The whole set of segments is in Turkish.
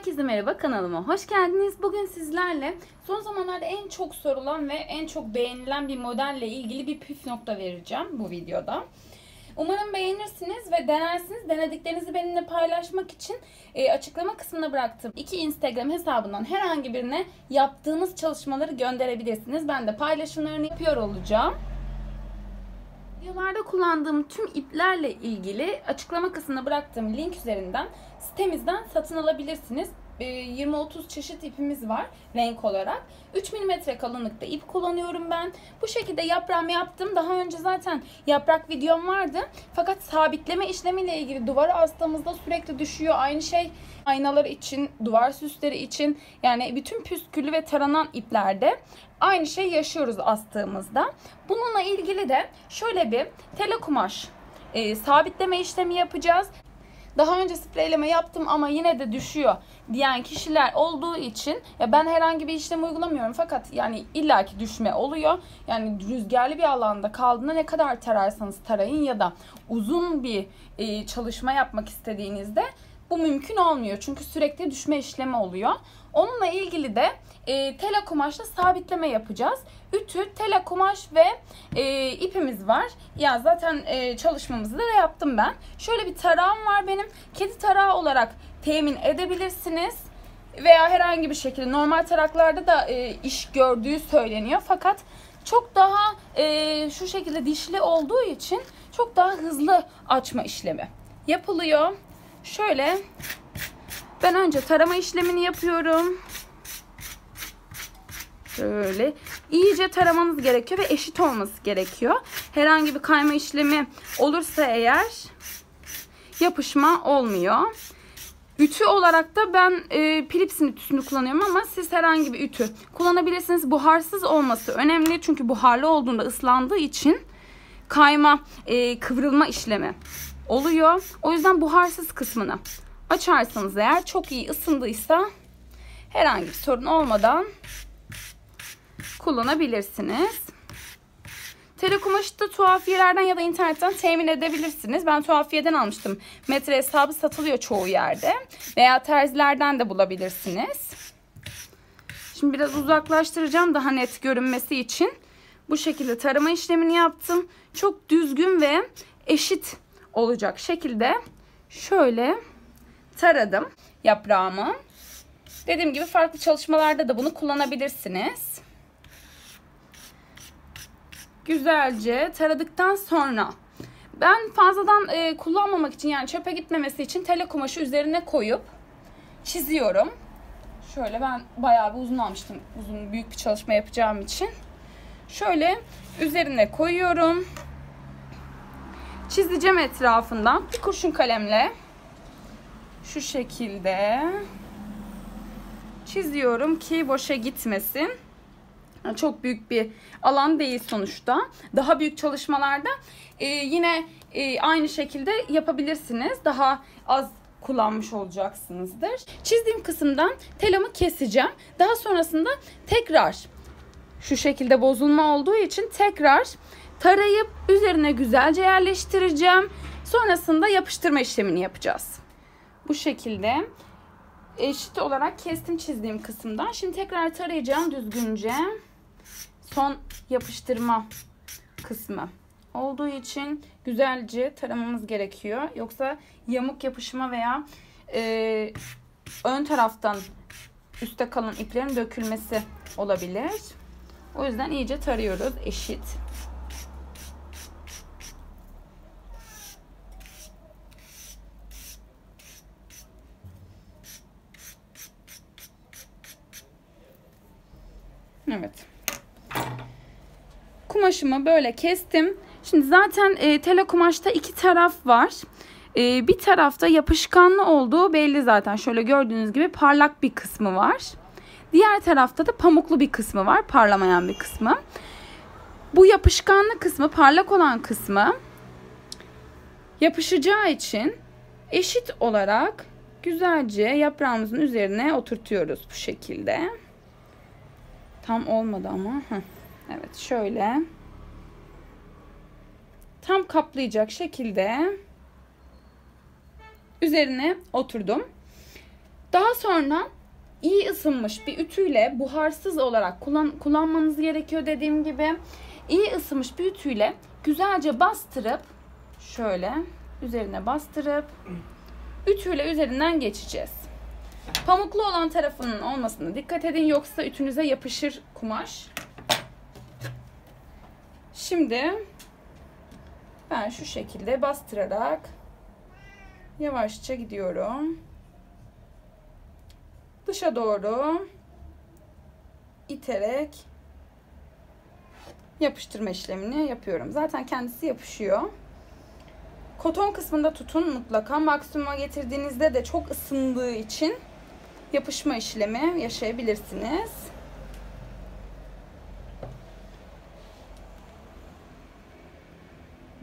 Herkese merhaba, kanalıma hoş geldiniz. Bugün sizlerle son zamanlarda en çok sorulan ve en çok beğenilen bir modelle ilgili bir püf nokta vereceğim bu videoda. Umarım beğenirsiniz ve denersiniz. Denediklerinizi benimle paylaşmak için açıklama kısmına bıraktığım iki Instagram hesabından herhangi birine yaptığınız çalışmaları gönderebilirsiniz. Ben de paylaşımlarını yapıyor olacağım. Videolarda kullandığım tüm iplerle ilgili açıklama kısmına bıraktığım link üzerinden sitemizden satın alabilirsiniz. 20-30 çeşit ipimiz var renk olarak. 3 mm kalınlıkta ip kullanıyorum ben. Bu şekilde yaprağımı yaptım. Daha önce zaten yaprak videom vardı. Fakat sabitleme işlemiyle ilgili duvara astığımızda sürekli düşüyor. Aynı şey aynalar için, duvar süsleri için, yani bütün püsküllü ve taranan iplerde aynı şey yaşıyoruz astığımızda. Bununla ilgili de şöyle bir tele kumaş sabitleme işlemi yapacağız. Daha önce spreyleme yaptım ama yine de düşüyor diyen kişiler olduğu için ya ben herhangi bir işlem uygulamıyorum fakat yani illaki düşme oluyor. Yani rüzgarlı bir alanda kaldığında ne kadar tararsanız tarayın ya da uzun bir çalışma yapmak istediğinizde bu mümkün olmuyor. Çünkü sürekli düşme işlemi oluyor. Onunla ilgili de tela kumaşla sabitleme yapacağız. Ütü, tela kumaş ve ipimiz var. Ya zaten çalışmamızı da yaptım ben. Şöyle bir tarağım var benim. Kedi tarağı olarak temin edebilirsiniz. Veya herhangi bir şekilde normal taraklarda da iş gördüğü söyleniyor. Fakat çok daha şu şekilde dişli olduğu için çok daha hızlı açma işlemi yapılıyor. Şöyle ben önce tarama işlemini yapıyorum. Şöyle iyice taramanız gerekiyor ve eşit olması gerekiyor. Herhangi bir kayma işlemi olursa eğer yapışma olmuyor. Ütü olarak da ben Philips'in ütüsünü kullanıyorum ama siz herhangi bir ütü kullanabilirsiniz. Buharsız olması önemli çünkü buharlı olduğunda ıslandığı için kayma, kıvrılma işlemi oluyor. O yüzden buharsız kısmını açarsanız eğer çok iyi ısındıysa herhangi bir sorun olmadan kullanabilirsiniz. Tele kumaşı da tuhafiyelerden ya da internetten temin edebilirsiniz. Ben tuhafiyeden almıştım. Metre hesabı satılıyor çoğu yerde. Veya terzilerden de bulabilirsiniz. Şimdi biraz uzaklaştıracağım daha net görünmesi için. Bu şekilde tarama işlemini yaptım. Çok düzgün ve eşit olacak şekilde şöyle taradım yaprağımı. Dediğim gibi farklı çalışmalarda da bunu kullanabilirsiniz. Güzelce taradıktan sonra ben fazladan kullanmamak için, yani çöpe gitmemesi için tele kumaşı üzerine koyup çiziyorum. Şöyle ben bayağı bir uzun almıştım. Uzun büyük bir çalışma yapacağım için. Şöyle üzerine koyuyorum. Çizeceğim etrafından bir kurşun kalemle. Şu şekilde çiziyorum ki boşa gitmesin. Yani çok büyük bir alan değil sonuçta. Daha büyük çalışmalarda yine aynı şekilde yapabilirsiniz. Daha az kullanmış olacaksınızdır. Çizdiğim kısımdan telamı keseceğim. Daha sonrasında tekrar şu şekilde bozulma olduğu için tekrar tarayıp üzerine güzelce yerleştireceğim. Sonrasında yapıştırma işlemini yapacağız. Bu şekilde eşit olarak kestim çizdiğim kısımdan. Şimdi tekrar tarayacağım düzgünce. Son yapıştırma kısmı olduğu için güzelce taramamız gerekiyor. Yoksa yamuk yapışma veya ön taraftan üstte kalan iplerin dökülmesi olabilir. O yüzden iyice tarıyoruz eşit. Evet. Kumaşımı böyle kestim. Şimdi zaten tele kumaşta iki taraf var. Bir tarafta yapışkanlı olduğu belli zaten. Şöyle gördüğünüz gibi parlak bir kısmı var. Diğer tarafta da pamuklu bir kısmı var. Parlamayan bir kısmı. Bu yapışkanlı kısmı, parlak olan kısmı yapışacağı için eşit olarak güzelce yaprağımızın üzerine oturtuyoruz bu şekilde. Tam olmadı ama. Evet şöyle. Tam kaplayacak şekilde üzerine oturdum. Daha sonra iyi ısınmış bir ütüyle, buharsız olarak kullanmanız gerekiyor dediğim gibi. İyi ısınmış bir ütüyle güzelce bastırıp, şöyle üzerine bastırıp ütüyle üzerinden geçeceğiz. Pamuklu olan tarafının olmasına dikkat edin, yoksa ütünüze yapışır kumaş. Şimdi ben şu şekilde bastırarak yavaşça gidiyorum. Dışa doğru iterek yapıştırma işlemini yapıyorum. Zaten kendisi yapışıyor. Koton kısmında tutun mutlaka. Maksimuma getirdiğinizde de çok ısındığı için yapışma işlemi yaşayabilirsiniz.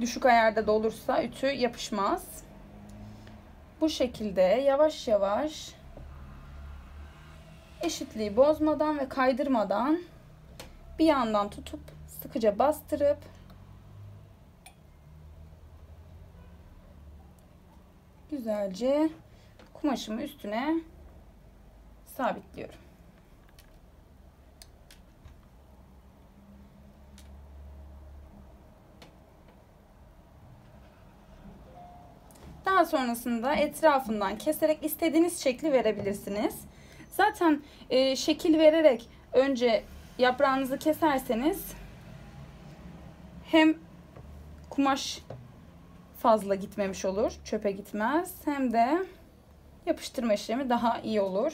Düşük ayarda da olursa ütü yapışmaz. Bu şekilde yavaş yavaş, eşitliği bozmadan ve kaydırmadan bir yandan tutup sıkıca bastırıp güzelce kumaşımı üstüne sabitliyorum. Daha sonrasında etrafından keserek istediğiniz şekli verebilirsiniz. Zaten şekil vererek önce yaprağınızı keserseniz hem kumaş fazla gitmemiş olur, çöpe gitmez, hem de yapıştırma işlemi daha iyi olur.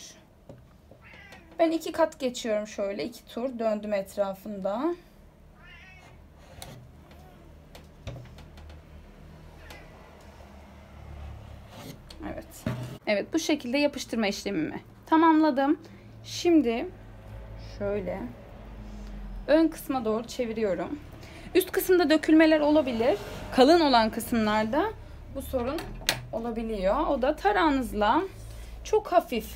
Ben 2 kat geçiyorum, şöyle 2 tur döndüm etrafında. Evet, bu şekilde yapıştırma işlemimi tamamladım. Şimdi şöyle ön kısma doğru çeviriyorum. Üst kısımda dökülmeler olabilir. Kalın olan kısımlarda bu sorun olabiliyor. O da tarağınızla çok hafif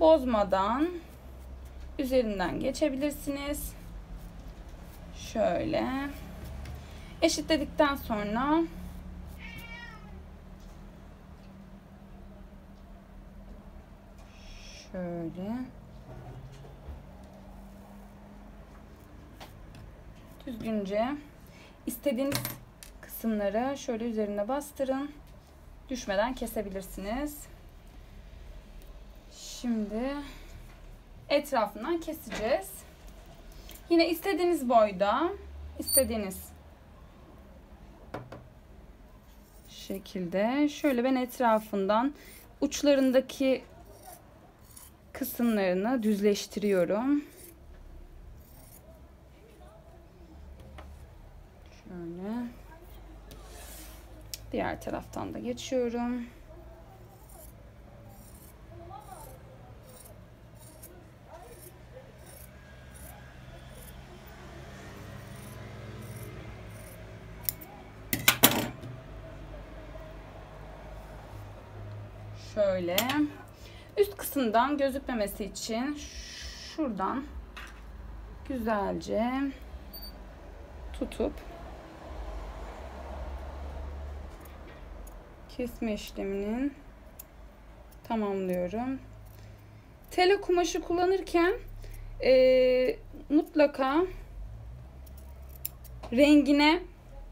bozmadan üzerinden geçebilirsiniz. Şöyle eşitledikten sonra şöyle düzgünce istediğiniz kısımları şöyle üzerine bastırın. Düşmeden kesebilirsiniz. Şimdi etrafından keseceğiz. Yine istediğiniz boyda, istediğiniz şekilde. Şöyle ben etrafından uçlarındaki kısımlarını düzleştiriyorum. Şöyle. Diğer taraftan da geçiyorum. Şöyle. Üst kısımdan gözükmemesi için şuradan güzelce tutup kesme işlemini tamamlıyorum. Tele kumaşı kullanırken mutlaka rengine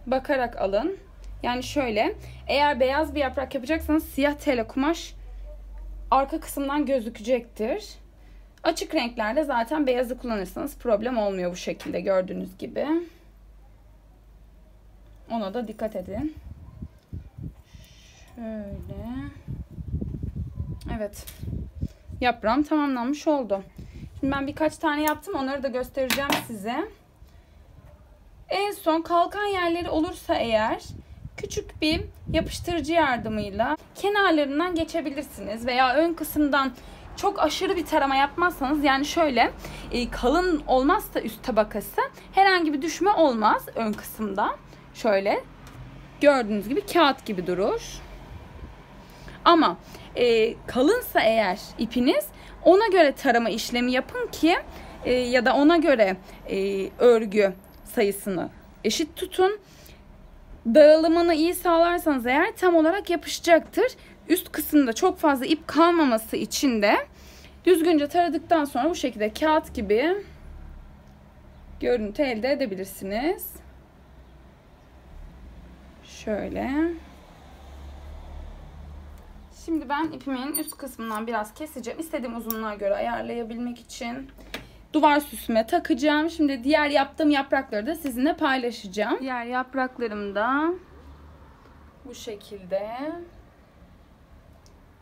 bakarak alın. Yani şöyle, eğer beyaz bir yaprak yapacaksanız siyah tele kumaş arka kısımdan gözükecektir. Açık renklerde zaten beyazı kullanırsanız problem olmuyor bu şekilde gördüğünüz gibi. Ona da dikkat edin. Şöyle. Evet. Yaprağım tamamlanmış oldu. Şimdi ben birkaç tane yaptım. Onları da göstereceğim size. En son kalkan yerleri olursa eğer küçük bir yapıştırıcı yardımıyla kenarlarından geçebilirsiniz veya ön kısımdan çok aşırı bir tarama yapmazsanız, yani şöyle kalın olmazsa üst tabakası herhangi bir düşme olmaz ön kısımda. Şöyle gördüğünüz gibi kağıt gibi durur. Ama kalınsa eğer ipiniz, ona göre tarama işlemi yapın ki ya da ona göre örgü sayısını eşit tutun. Dağılımını iyi sağlarsanız eğer tam olarak yapışacaktır. üst kısımda çok fazla ip kalmaması için de düzgünce taradıktan sonra bu şekilde kağıt gibi görüntü elde edebilirsiniz. Şöyle. Şimdi ben ipimin üst kısmından biraz keseceğim. İstediğim uzunluğa göre ayarlayabilmek için. Duvar süsüme takacağım. Şimdi diğer yaptığım yaprakları da sizinle paylaşacağım. Diğer yapraklarım da bu şekilde.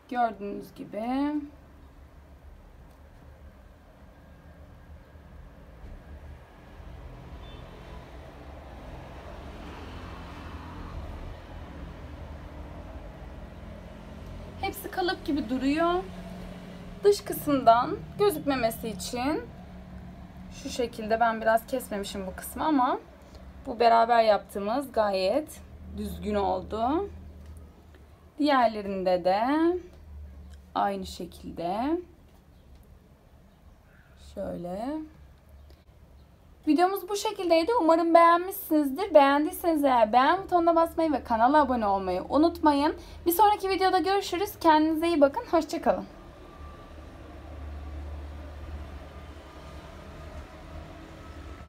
Gördüğünüz gibi. Hepsi kalıp gibi duruyor. Dış kısımdan gözükmemesi için şu şekilde, ben biraz kesmemişim bu kısmı ama bu beraber yaptığımız gayet düzgün oldu. Diğerlerinde de aynı şekilde. Şöyle. Videomuz bu şekildeydi. Umarım beğenmişsinizdir. Beğendiyseniz eğer beğen butonuna basmayı ve kanala abone olmayı unutmayın. Bir sonraki videoda görüşürüz. Kendinize iyi bakın. Hoşça kalın.